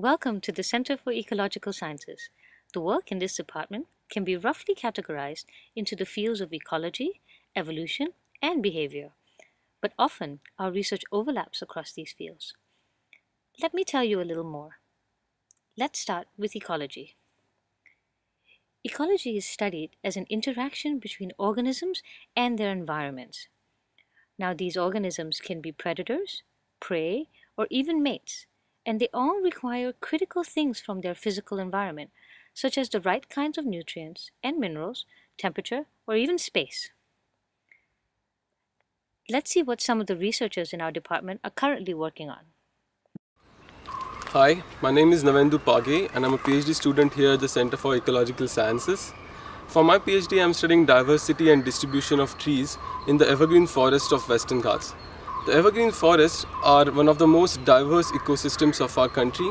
Welcome to the Center for Ecological Sciences. The work in this department can be roughly categorized into the fields of ecology, evolution, and behavior, but often our research overlaps across these fields. Let me tell you a little more. Let's start with ecology. Ecology is studied as an interaction between organisms and their environments. Now, these organisms can be predators, prey, or even mates, and they all require critical things from their physical environment, such as the right kinds of nutrients and minerals, temperature, or even space. Let's see what some of the researchers in our department are currently working on. Hi, my name is Navendu Page and I'm a PhD student here at the Center for Ecological Sciences. For my PhD, I'm studying diversity and distribution of trees in the evergreen forest of Western Ghats. The evergreen forests are one of the most diverse ecosystems of our country,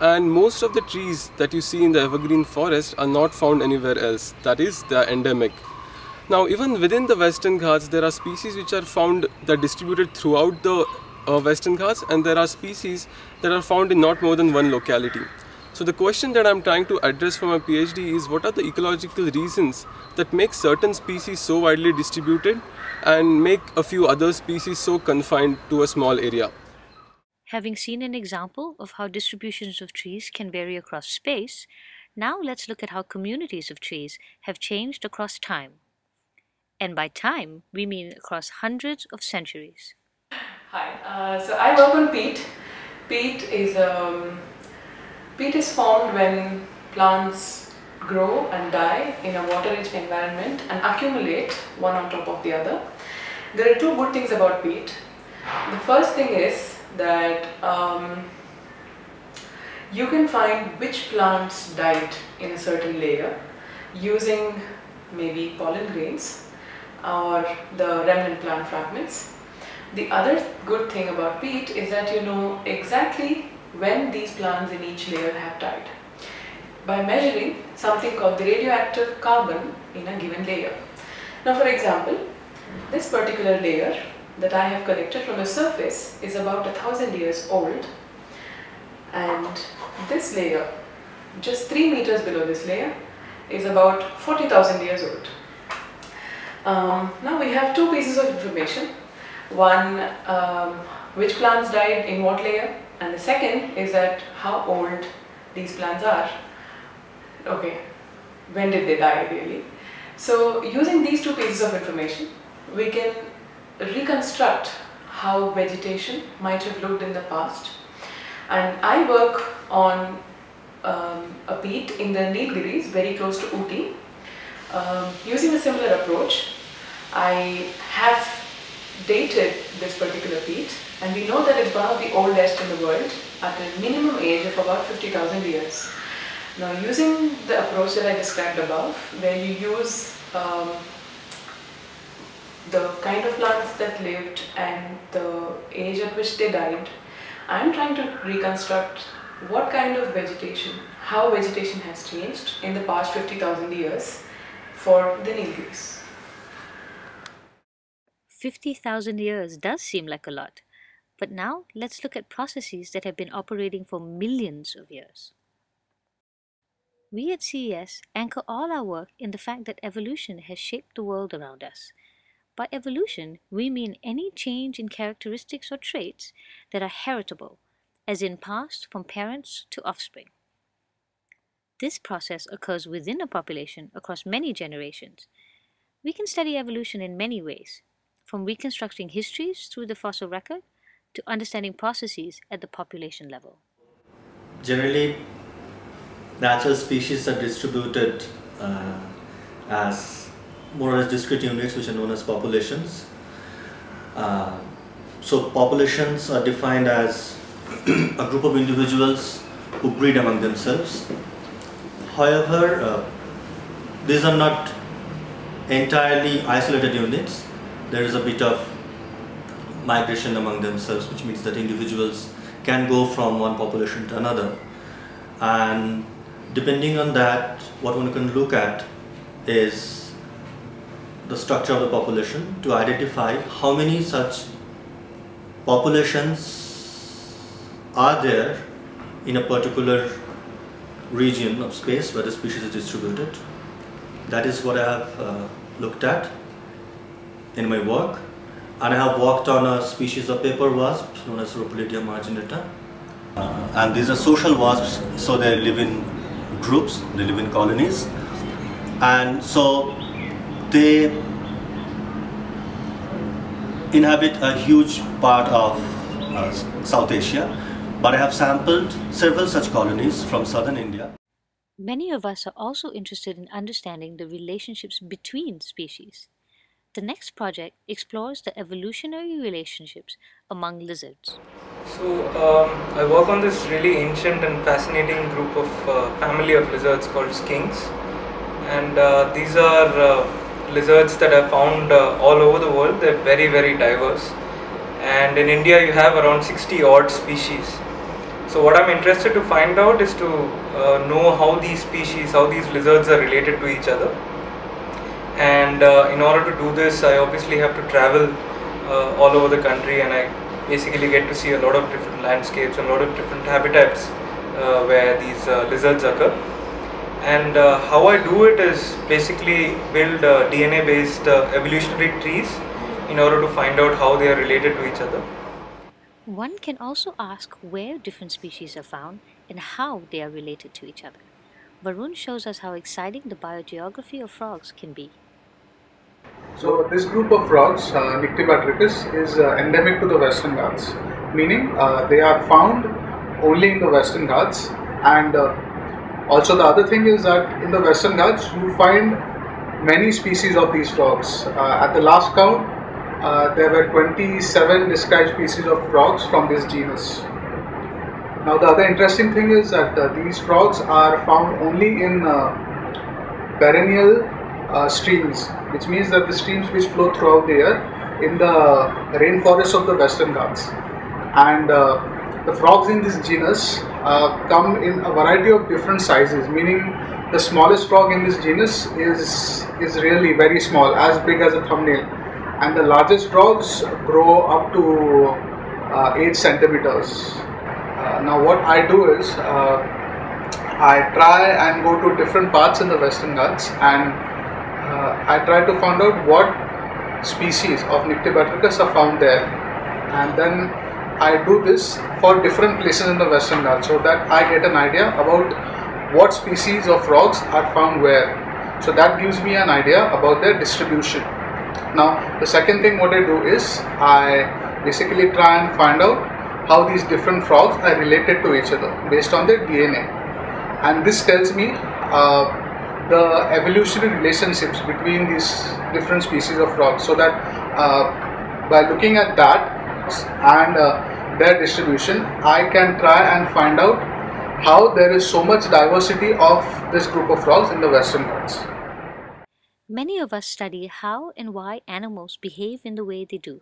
and most of the trees that you see in the evergreen forest are not found anywhere else, that is, they are endemic. Now, even within the Western Ghats, there are species which are found that are distributed throughout the Western Ghats, and there are species that are found in not more than one locality. So the question that I'm trying to address for my PhD is, what are the ecological reasons that make certain species so widely distributed and make a few other species so confined to a small area? Having seen an example of how distributions of trees can vary across space, now let's look at how communities of trees have changed across time. And by time, we mean across hundreds of centuries. Hi, so I work on peat. Peat is formed when plants grow and die in a water-rich environment and accumulate one on top of the other. There are two good things about peat. The first thing is that you can find which plants died in a certain layer using maybe pollen grains or the remnant plant fragments. The other good thing about peat is that you know exactly when these plants in each layer have died by measuring something called the radioactive carbon in a given layer. Now, for example, this particular layer that I have collected from the surface is about 1,000 years old, and this layer, just 3 meters below this layer, is about 40,000 years old. Now we have two pieces of information. One, which plants died in what layer, and the second is that how old these plants are. Okay, when did they die really? So using these two pieces of information, we can reconstruct how vegetation might have looked in the past. And I work on a peat in the Nilgiris, very close to Ooty. Using a similar approach, I have dated this particular peat, and we know that it's one of the oldest in the world at a minimum age of about 50,000 years. Now, using the approach that I described above, where you use the kind of plants that lived and the age at which they died, I'm trying to reconstruct what kind of vegetation, how vegetation has changed in the past 50,000 years for the Neelgiris. 50,000 years does seem like a lot, but now let's look at processes that have been operating for millions of years. We at CES anchor all our work in the fact that evolution has shaped the world around us. By evolution, we mean any change in characteristics or traits that are heritable, as in passed from parents to offspring. This process occurs within a population across many generations. We can study evolution in many ways, from reconstructing histories through the fossil record to understanding processes at the population level. Generally, natural species are distributed as more or less discrete units, which are known as populations. So populations are defined as a group of individuals who breed among themselves. However, these are not entirely isolated units. There is a bit of migration among themselves, which means that individuals can go from one population to another. And depending on that, what one can look at is the structure of the population to identify how many such populations are there in a particular region of space where the species is distributed. That is what I have looked at in my work, and I have worked on a species of paper wasp known as Ropulidia marginata. And these are social wasps, so they live in groups, they live in colonies, and so they inhabit a huge part of South Asia. But I have sampled several such colonies from southern India. Many of us are also interested in understanding the relationships between species. The next project explores the evolutionary relationships among lizards. So I work on this really ancient and fascinating group of family of lizards called skinks, and these are lizards that are found all over the world. They're very, very diverse, and in India you have around 60 odd species. So what I'm interested to find out is to know how these species, how these lizards are related to each other. And in order to do this, I obviously have to travel all over the country, and I basically get to see a lot of different landscapes and a lot of different habitats where these lizards occur. And how I do it is basically build DNA based evolutionary trees in order to find out how they are related to each other. One can also ask where different species are found and how they are related to each other. Varun shows us how exciting the biogeography of frogs can be. So this group of frogs, Nyctibatrachus, is endemic to the Western Ghats, meaning they are found only in the Western Ghats. And also the other thing is that in the Western Ghats you find many species of these frogs. At the last count there were 27 described species of frogs from this genus. Now the other interesting thing is that these frogs are found only in perennial streams, which means that the streams which flow throughout the year in the rainforests of the Western Ghats. And the frogs in this genus come in a variety of different sizes, meaning the smallest frog in this genus is really very small, as big as a thumbnail, and the largest frogs grow up to 8 centimeters. Now what I do is, I try and go to different parts in the Western Ghats, and I try to find out what species of Nyctibatrachus are found there, and then I do this for different places in the Western Ghats so that I get an idea about what species of frogs are found where. So that gives me an idea about their distribution. Now the second thing what I do is, I basically try and find out how these different frogs are related to each other based on their DNA, and this tells me the evolutionary relationships between these different species of frogs, so that by looking at that and their distribution, I can try and find out how there is so much diversity of this group of frogs in the Western Ghats. Many of us study how and why animals behave in the way they do.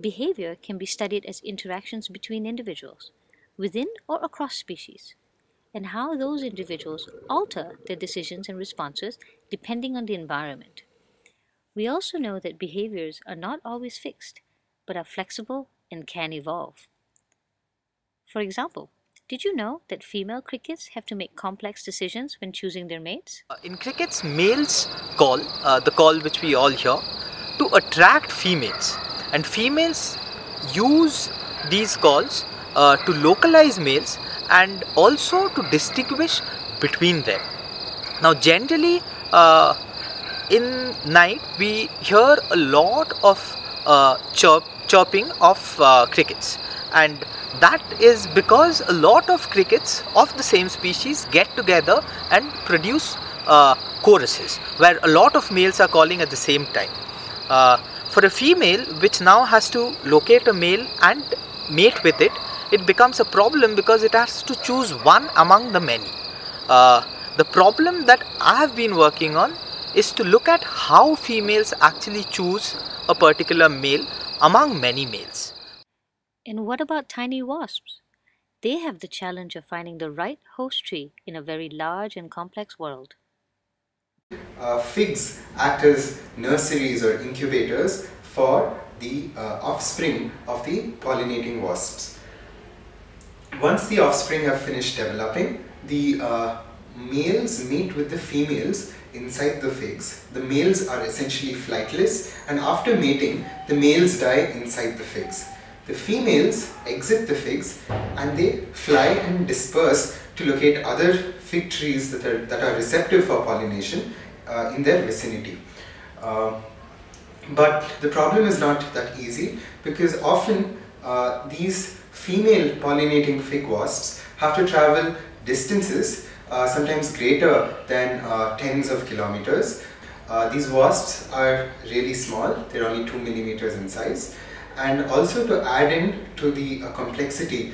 Behavior can be studied as interactions between individuals, within or across species, and how those individuals alter their decisions and responses depending on the environment. We also know that behaviors are not always fixed, but are flexible and can evolve. For example, did you know that female crickets have to make complex decisions when choosing their mates? In crickets, males call, the call which we all hear, to attract females. And females use these calls to localize males and also to distinguish between them. Now generally in night we hear a lot of chirping of crickets, and that is because a lot of crickets of the same species get together and produce choruses where a lot of males are calling at the same time. For a female which now has to locate a male and mate with it, it becomes a problem because it has to choose one among the many. The problem that I have been working on is to look at how females actually choose a particular male among many males. And what about tiny wasps? They have the challenge of finding the right host tree in a very large and complex world. Figs act as nurseries or incubators for the offspring of the pollinating wasps. Once the offspring have finished developing, the males meet with the females inside the figs. The males are essentially flightless, and after mating, the males die inside the figs. The females exit the figs and they fly and disperse to locate other fig trees that are receptive for pollination in their vicinity. But the problem is not that easy, because often these female pollinating fig wasps have to travel distances sometimes greater than tens of kilometers. These wasps are really small, they're only 2 millimeters in size, and also to add in to the complexity,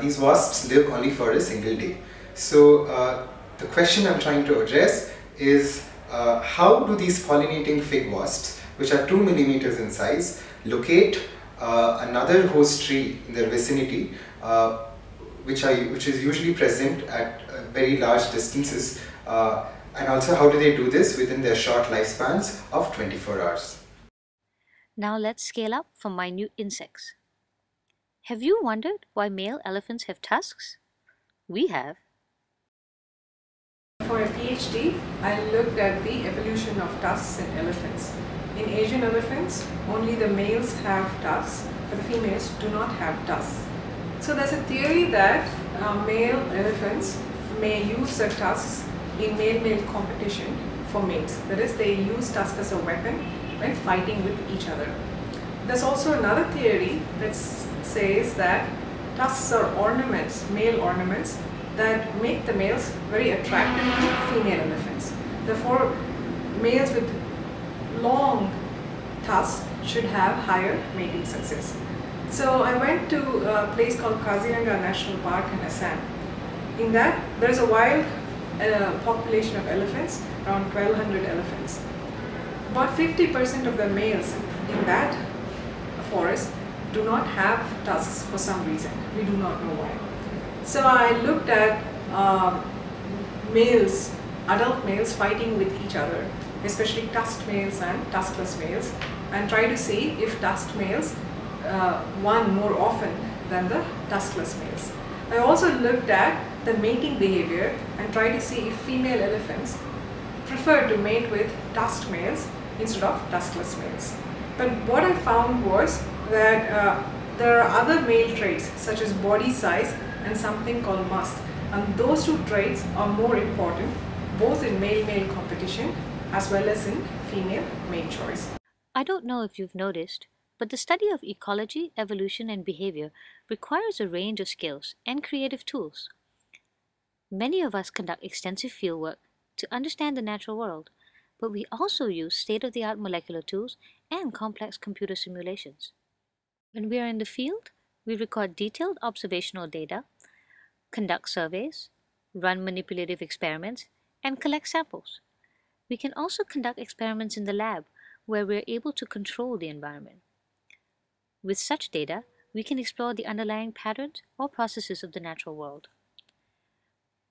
these wasps live only for a single day. So the question I'm trying to address is how do these pollinating fig wasps, which are 2 millimeters in size, locate another host tree in their vicinity, which is usually present at very large distances, and also how do they do this within their short lifespans of 24 hours. Now let's scale up for minute insects. Have you wondered why male elephants have tusks? We have. For a PhD, I looked at the evolution of tusks in elephants. In Asian elephants, only the males have tusks, but the females do not have tusks. So there's a theory that male elephants may use the tusks in male-male competition for mates. That is, they use tusks as a weapon when fighting with each other. There's also another theory that says that tusks are ornaments, male ornaments, that make the males very attractive to female elephants. Therefore, males with long tusks should have higher mating success. So I went to a place called Kaziranga National Park in Assam. In that, there is a wild population of elephants, around 1,200 elephants. About 50% of the males in that forest do not have tusks for some reason. We do not know why. So I looked at males, adult males fighting with each other, especially tusked males and tuskless males, and tried to see if tusked males won more often than the tuskless males. I also looked at the mating behavior and tried to see if female elephants prefer to mate with tusked males instead of tuskless males. But what I found was that there are other male traits such as body size and something called musk, and those two traits are more important both in male-male competition as well as in female mate choice. I don't know if you've noticed, but the study of ecology, evolution, and behavior requires a range of skills and creative tools. Many of us conduct extensive fieldwork to understand the natural world, but we also use state-of-the-art molecular tools and complex computer simulations. When we are in the field, we record detailed observational data, conduct surveys, run manipulative experiments, and collect samples. We can also conduct experiments in the lab where we are able to control the environment. With such data, we can explore the underlying patterns or processes of the natural world.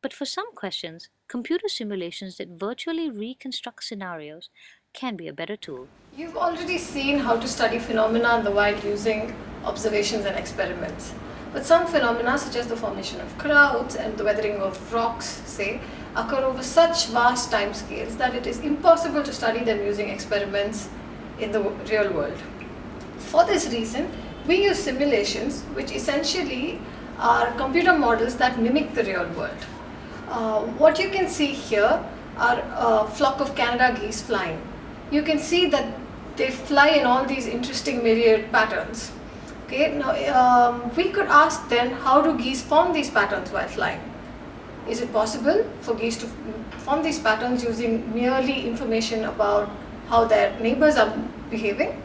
But for some questions, computer simulations that virtually reconstruct scenarios can be a better tool. You've already seen how to study phenomena in the wild using observations and experiments. But some phenomena, such as the formation of clouds and the weathering of rocks, say, occur over such vast timescales that it is impossible to study them using experiments in the real world. For this reason, we use simulations, which essentially are computer models that mimic the real world. What you can see here are a flock of Canada geese flying. You can see that they fly in all these interesting myriad patterns. Okay? Now, we could ask then, how do geese form these patterns while flying? Is it possible for geese to form these patterns using merely information about how their neighbors are behaving?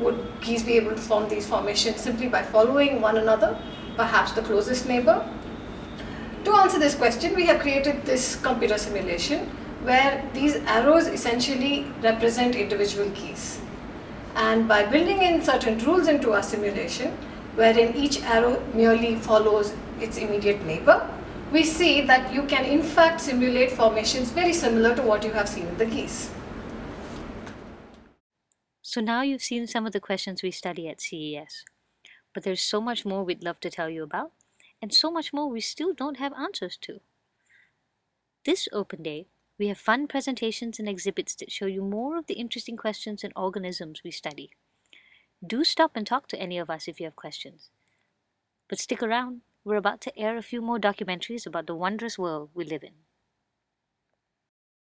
Would geese be able to form these formations simply by following one another, perhaps the closest neighbor? To answer this question, we have created this computer simulation where these arrows essentially represent individual geese. And by building in certain rules into our simulation, wherein each arrow merely follows its immediate neighbor, we see that you can in fact simulate formations very similar to what you have seen with the geese. So now you've seen some of the questions we study at CES, but there's so much more we'd love to tell you about, and so much more we still don't have answers to. This open day, we have fun presentations and exhibits that show you more of the interesting questions and organisms we study. Do stop and talk to any of us if you have questions. But stick around, we're about to air a few more documentaries about the wondrous world we live in.